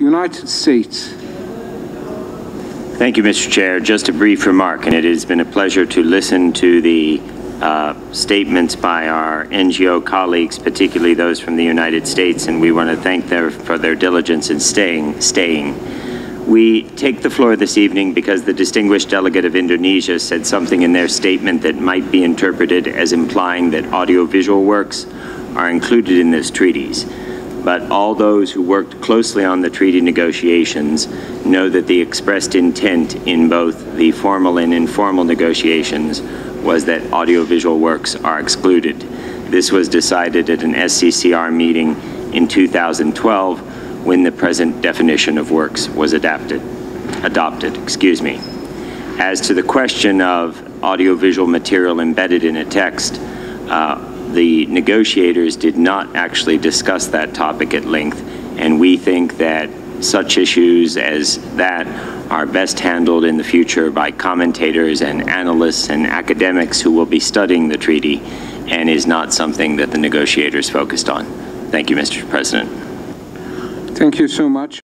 United States. Thank you, Mr. Chair. Just a brief remark, and it has been a pleasure to listen to the statements by our NGO colleagues, particularly those from the United States, and we want to thank them for their diligence in staying. We take the floor this evening because the distinguished delegate of Indonesia said something in their statement that might be interpreted as implying that audiovisual works are included in this treaties. But all those who worked closely on the treaty negotiations know that the expressed intent in both the formal and informal negotiations was that audiovisual works are excluded. This was decided at an SCCR meeting in 2012 when the present definition of works was adopted. As to the question of audiovisual material embedded in a text, the negotiators did not actually discuss that topic at length, and we think that such issues as that are best handled in the future by commentators and analysts and academics who will be studying the treaty, and is not something that the negotiators focused on. Thank you, Mr. President. Thank you so much.